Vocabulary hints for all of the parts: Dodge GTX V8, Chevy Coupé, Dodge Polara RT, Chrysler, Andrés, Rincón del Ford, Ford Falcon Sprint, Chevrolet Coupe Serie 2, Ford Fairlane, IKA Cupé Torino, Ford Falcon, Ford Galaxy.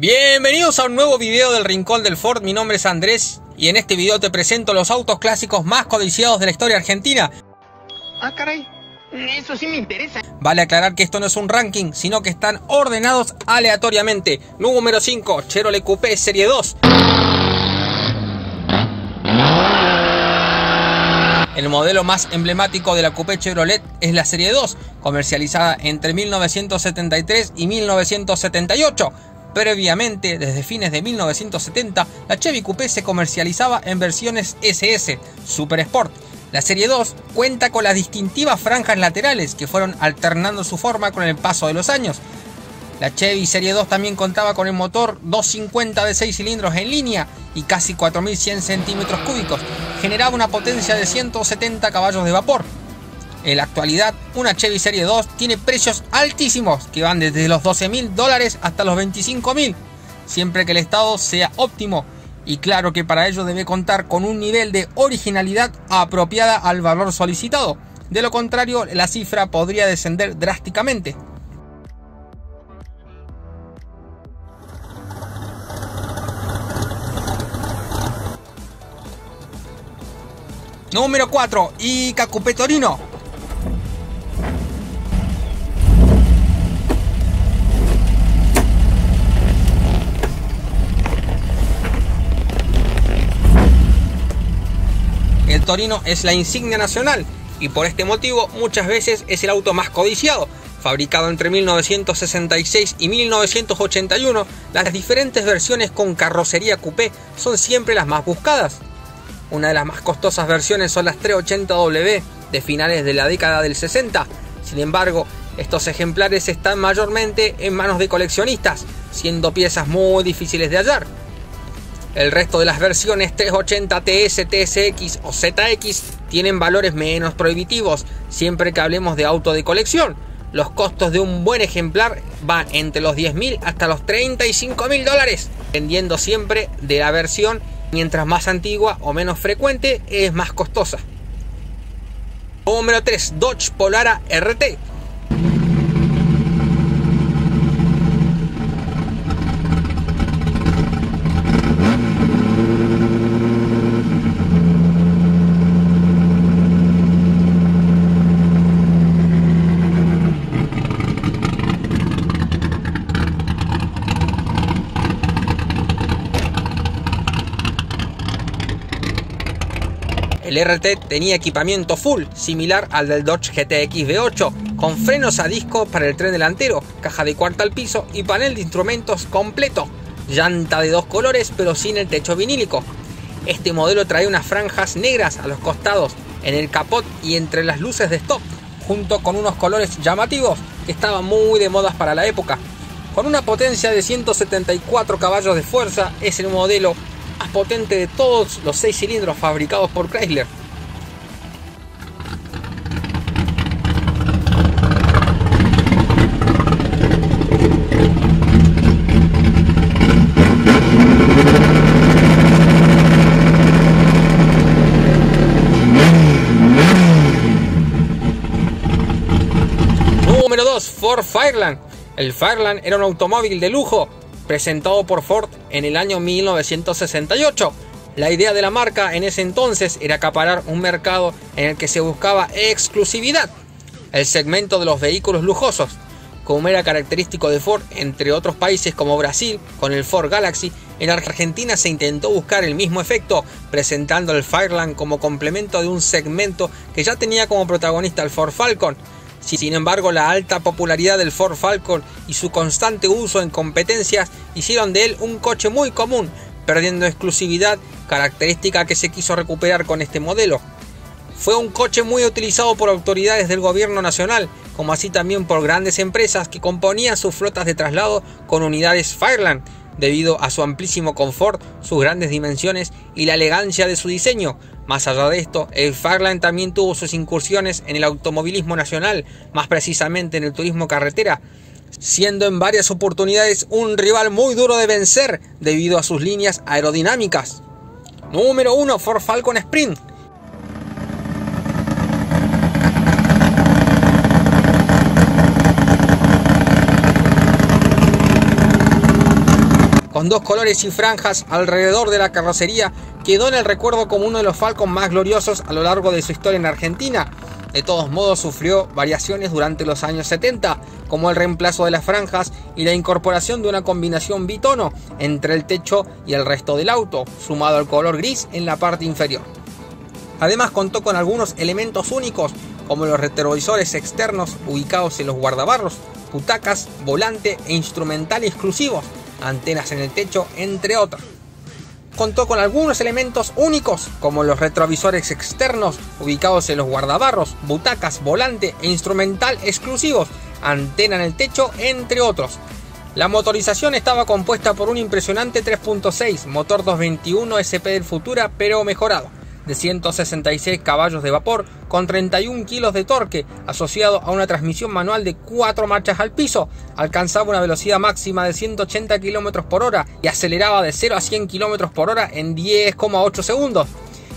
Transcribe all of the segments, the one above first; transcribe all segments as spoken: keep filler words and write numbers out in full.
Bienvenidos a un nuevo video del Rincón del Ford. Mi nombre es Andrés y en este video te presento los autos clásicos más codiciados de la historia argentina. Ah, caray, eso sí me interesa. Vale aclarar que esto no es un ranking, sino que están ordenados aleatoriamente. Número cinco, Chevrolet Coupé Serie dos. El modelo más emblemático de la Coupé Chevrolet es la Serie dos, comercializada entre mil novecientos setenta y tres y mil novecientos setenta y ocho. Previamente, desde fines de mil novecientos setenta, la Chevy Coupé se comercializaba en versiones S S, Super Sport. La Serie dos cuenta con las distintivas franjas laterales que fueron alternando su forma con el paso de los años. La Chevy Serie dos también contaba con el motor doscientos cincuenta de seis cilindros en línea y casi cuatro mil cien centímetros cúbicos. Generaba una potencia de ciento setenta caballos de vapor. En la actualidad, una Chevy Serie dos tiene precios altísimos que van desde los doce mil dólares hasta los veinticinco mil, siempre que el estado sea óptimo. Y claro que para ello debe contar con un nivel de originalidad apropiada al valor solicitado. De lo contrario, la cifra podría descender drásticamente. Número cuatro, IKA Cupé Torino. El Torino es la insignia nacional y por este motivo muchas veces es el auto más codiciado. Fabricado entre mil novecientos sesenta y seis y mil novecientos ochenta y uno, las diferentes versiones con carrocería coupé son siempre las más buscadas. Una de las más costosas versiones son las trescientos ochenta W de finales de la década del sesenta. Sin embargo, estos ejemplares están mayormente en manos de coleccionistas, siendo piezas muy difíciles de hallar. El resto de las versiones trescientos ochenta T S, T S X o Z X tienen valores menos prohibitivos, siempre que hablemos de auto de colección. Los costos de un buen ejemplar van entre los diez mil hasta los treinta y cinco mil dólares, dependiendo siempre de la versión. Mientras más antigua o menos frecuente, es más costosa. Número tres, Dodge Polara R T. El R T tenía equipamiento full, similar al del Dodge G T X V ocho, con frenos a disco para el tren delantero, caja de cuarta al piso y panel de instrumentos completo, llanta de dos colores pero sin el techo vinílico. Este modelo trae unas franjas negras a los costados, en el capot y entre las luces de stop, junto con unos colores llamativos que estaban muy de moda para la época. Con una potencia de ciento setenta y cuatro caballos de fuerza, es el modelo más potente de todos los seis cilindros fabricados por Chrysler. Número dos, Ford Fairlane. El Fairlane era un automóvil de lujo presentado por Ford en el año mil novecientos sesenta y ocho. La idea de la marca en ese entonces era acaparar un mercado en el que se buscaba exclusividad, el segmento de los vehículos lujosos. Como era característico de Ford, entre otros países como Brasil, con el Ford Galaxy, en Argentina se intentó buscar el mismo efecto, presentando el Fairlane como complemento de un segmento que ya tenía como protagonista el Ford Falcon. Sin embargo, la alta popularidad del Ford Falcon y su constante uso en competencias hicieron de él un coche muy común, perdiendo exclusividad, característica que se quiso recuperar con este modelo. Fue un coche muy utilizado por autoridades del gobierno nacional, como así también por grandes empresas que componían sus flotas de traslado con unidades Fairlane, debido a su amplísimo confort, sus grandes dimensiones y la elegancia de su diseño. Más allá de esto, el Fairlane también tuvo sus incursiones en el automovilismo nacional, más precisamente en el turismo carretera, siendo en varias oportunidades un rival muy duro de vencer debido a sus líneas aerodinámicas. Número uno, Ford Falcon Sprint. con dos colores y franjas alrededor de la carrocería, quedó en el recuerdo como uno de los Falcon más gloriosos a lo largo de su historia en Argentina. De todos modos, sufrió variaciones durante los años setenta, como el reemplazo de las franjas y la incorporación de una combinación bitono entre el techo y el resto del auto, sumado al color gris en la parte inferior. Además contó con algunos elementos únicos, como los retrovisores externos ubicados en los guardabarros, butacas, volante e instrumental exclusivos, antenas en el techo, entre otros. Contó con algunos elementos únicos, como los retrovisores externos ubicados en los guardabarros, butacas, volante e instrumental exclusivos, antena en el techo, entre otros. La motorización estaba compuesta por un impresionante tres punto seis, motor doscientos veintiuno S P del Futura pero mejorado, de ciento sesenta y seis caballos de vapor con treinta y un kilos de torque, asociado a una transmisión manual de cuatro marchas al piso. Alcanzaba una velocidad máxima de ciento ochenta kilómetros por hora y aceleraba de cero a cien kilómetros por hora en diez coma ocho segundos.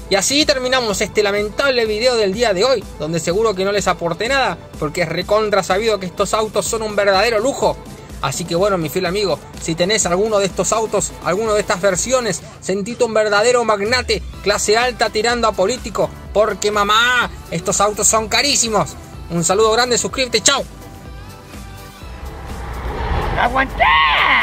Y así terminamos este lamentable video del día de hoy, donde seguro que no les aporté nada, porque es recontra sabido que estos autos son un verdadero lujo. Así que bueno, mi fiel amigo, si tenés alguno de estos autos, alguno de estas versiones, sentite un verdadero magnate, clase alta tirando a político, porque mamá, estos autos son carísimos. Un saludo grande, suscríbete, chao. ¡Aguantá!